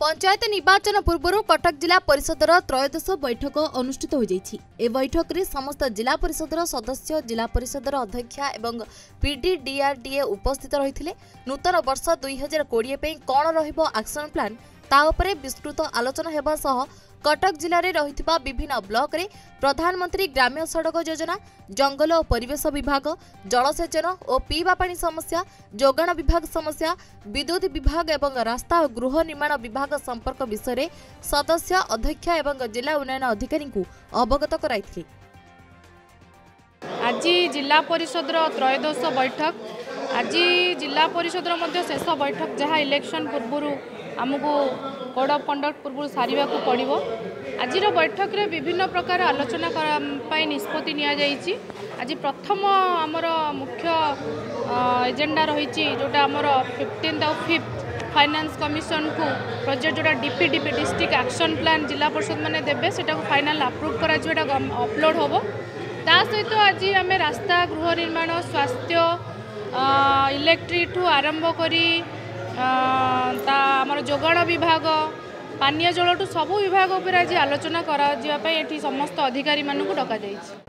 पंचायत निर्वाचन पूर्व कटक जिला परिषदर त्रयोदश बैठक अनुष्ठित हो जाइछि। ए बैठक रे समस्त जिला परिषदर सदस्य जिला परिषदर अध्यक्षा एवं पीडीडीआरडीए उपस्थित रहिथिले। नूतन वर्ष 2020 पे कोन रहइबो एक्शन प्लान ता उपरे विस्तृत आलोचना हेबा सह कटक जिले में रहिथिबा विभिन्न ब्लॉक रे प्रधानमंत्री ग्राम्य सड़क योजना, जंगल और परिवेश विभाग, जलसेचन और पीवा पानी समस्या, जोगाण विभाग समस्या, विद्युत विभाग एवं रास्ता और गृह निर्माण विभाग संपर्क विषय में सदस्य अध्यक्ष एवं जिला उन्नयन अधिकारी को अवगत कराइथिले। आज जिला परिषद त्रयोदश बैठक, आज जिला परिषद शेष बैठक जहाँ इलेक्शन पूर्व आमको कोड ऑफ कंडक्ट पूर्व सारे पड़ो। आज बैठक रे विभिन्न प्रकार आलोचना निष्पत्ति नि आज प्रथम आमर मुख्य एजेंडा रही जोटा आमर 15th और 5th फाइनान्स कमिशन को प्रोजेक्ट जोटा DPDP district action plan zila parishad मैंने देवे से फाइनाल अप्रूव करा अपलोड होबो। ता सहित आज आम रास्ता, गृह निर्माण, स्वास्थ्य, इलेक्ट्रिक ठू आरंभ करी आमर जोगाण विभाग, पानी जल टू सब विभाग पर आज आलोचना कर समस्त अधिकारी मानू डका जाइछि।